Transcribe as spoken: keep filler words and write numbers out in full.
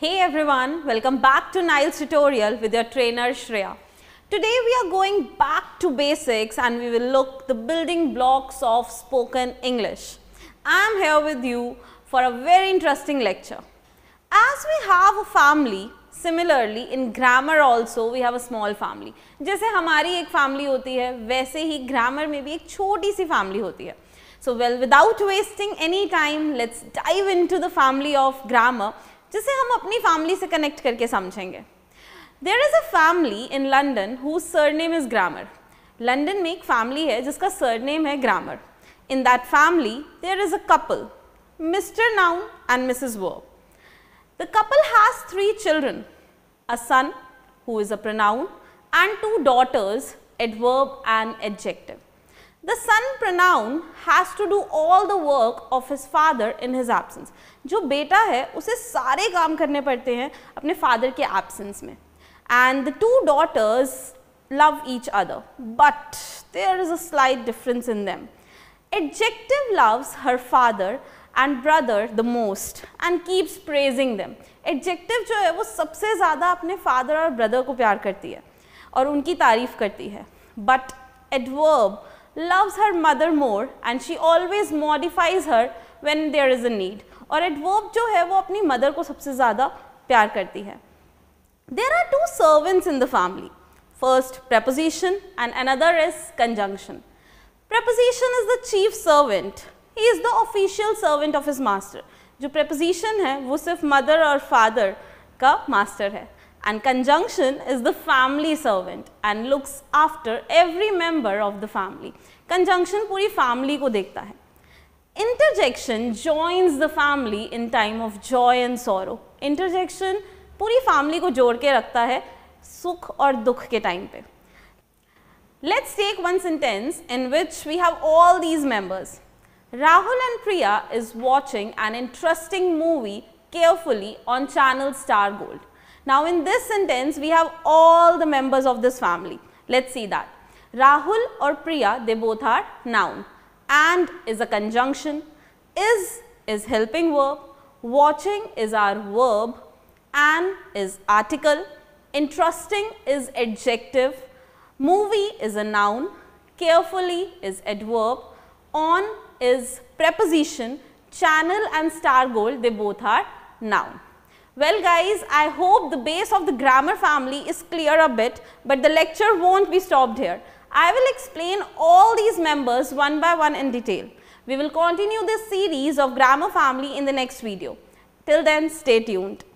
Hey everyone, welcome back to Nile's tutorial with your trainer Shreya. Today we are going back to basics and we will look at the building blocks of spoken English. I am here with you for a very interesting lecture. As we have a family, similarly in grammar also we have a small family. जैसे हमारी एक family होती है, वैसे ही grammar में भी एक छोटी सी family होती है. So well, without wasting any time, let's dive into the family of grammar. जिसे हम अपनी फैमिली से कनेक्ट करके समझेंगे. There is a family in London whose surname is Grammar. London में एक फैमिली है जिसका सरनेम है Grammar. In that family there is a couple, Mister Noun and Missus Verb. The couple has three children, a son who is a pronoun and two daughters, adverb and adjective. The son pronoun has to do all the work of his father in his absence. जो बेटा है उसे सारे काम करने पड़ते हैं अपने father के absence में. And the two daughters love each other, but there is a slight difference in them. Adjective loves her father and brother the most and keeps praising them. Adjective जो है वो सबसे ज़्यादा अपने father और brother को प्यार करती है और उनकी तारीफ करती है. But adverb loves her mother more and she always modifies her when there is a need. और adverb जो है वो अपनी mother को सबसे ज़्यादा प्यार करती है. There are two servants in the family. First preposition and another is conjunction. Preposition is the chief servant. He is the official servant of his master. जो preposition है वो सिर्फ mother और father का master है. And conjunction is the family servant and looks after every member of the family. Conjunction पूरी family को देखता है. Interjection joins the family in time of joy and sorrow. Interjection पूरी family को जोड़ के रखता है सुख और दुख के time पे. Let's take one sentence in which we have all these members. Rahul and Priya is watching an interesting movie carefully on channel Star Gold. Now in this sentence we have all the members of this family. Let's see that. Rahul or Priya, they both are noun. And is a conjunction. Is is helping verb. Watching is our verb. An is article. Interesting is adjective. Movie is a noun. Carefully is adverb. On is preposition. Channel and Star Gold, they both are noun. Well guys, I hope the base of the grammar family is clear a bit, but the lecture won't be stopped here. I will explain all these members one by one in detail. We will continue this series of grammar family in the next video. Till then, stay tuned.